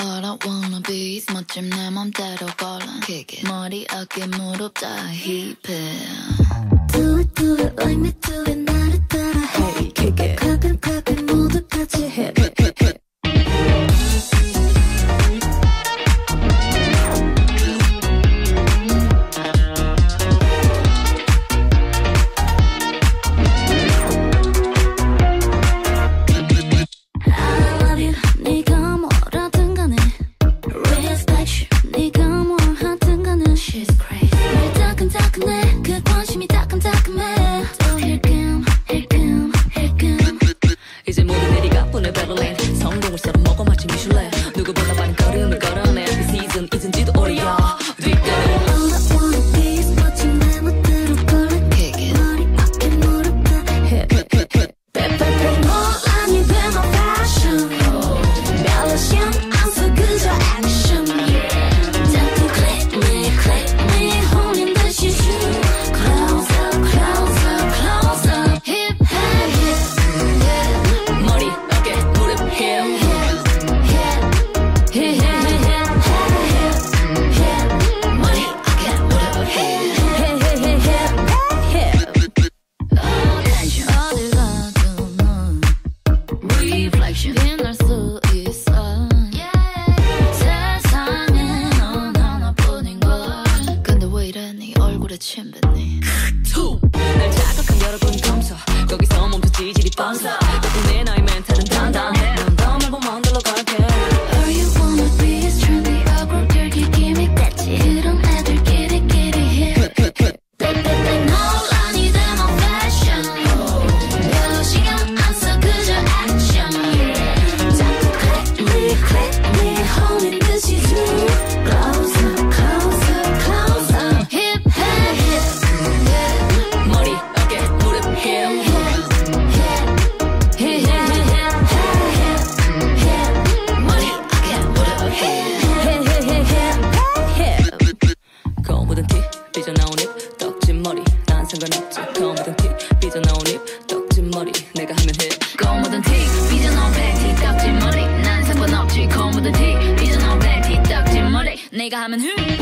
All I wanna be is 멋짐 내 맘대로 ballin'. Kick it. 머리 어깨 무릎 다 힙해. Do it like me do it 나를 따라 해. Kick it. 가끔 모두 같이 hit. 내가 하면 흠